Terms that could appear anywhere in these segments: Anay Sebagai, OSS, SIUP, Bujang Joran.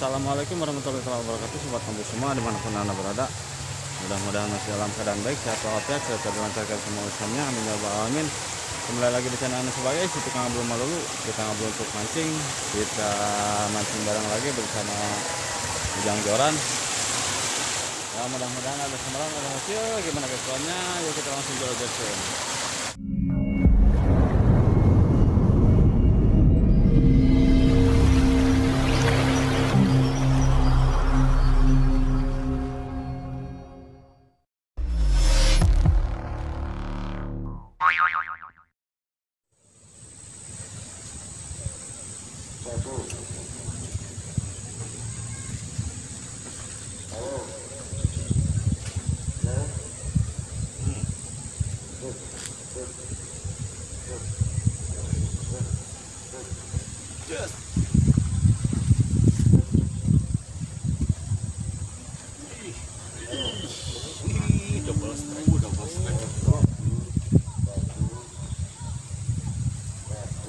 Assalamualaikum warahmatullahi wabarakatuh, sobat kampus semua dimanapun anda berada. Mudah-mudahan masih dalam keadaan baik, sehat walafiat, serta dilancarkan semua urusannya. Amin ya rabbal alamin. Kembali lagi di channel Anay Sebagai, si tukang abul malulu. Kita ngabul untuk mancing, kita mancing bareng lagi bersama Bujang Joran. Ya, mudah-mudahan ada semarang, ada hasil. Gimana keseruannya? Yuk kita langsung jodohin.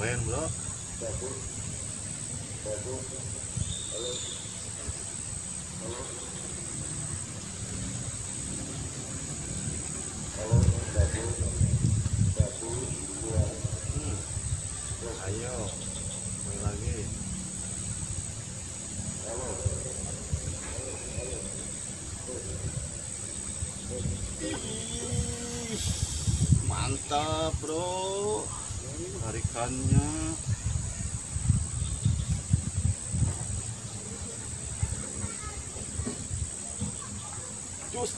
Keren bro. Ayo main lagi. Mantap bro, tarikannya. Just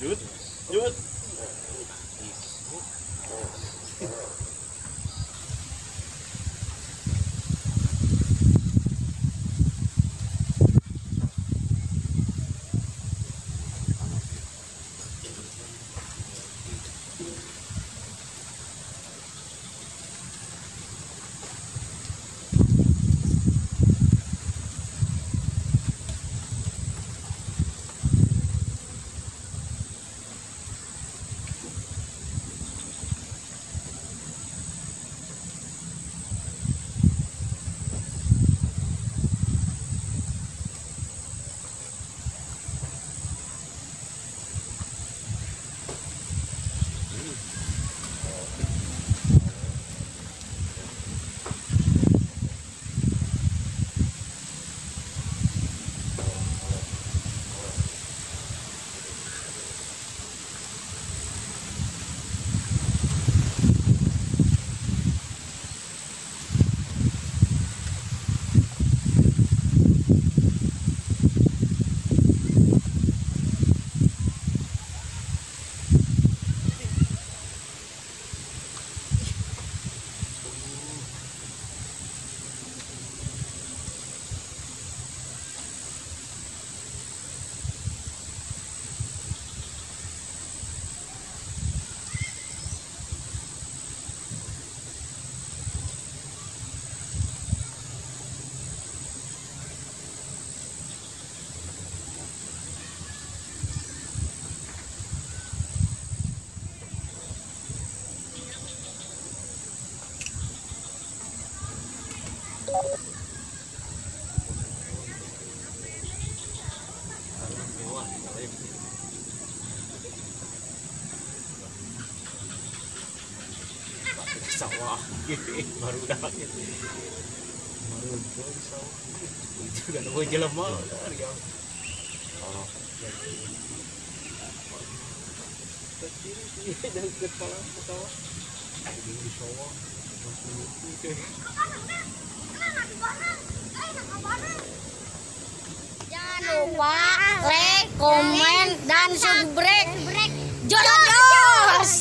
Yut. Sawah baru dapat itu kan gue jelema jangan lupa like, komen dan subscribe. Joran.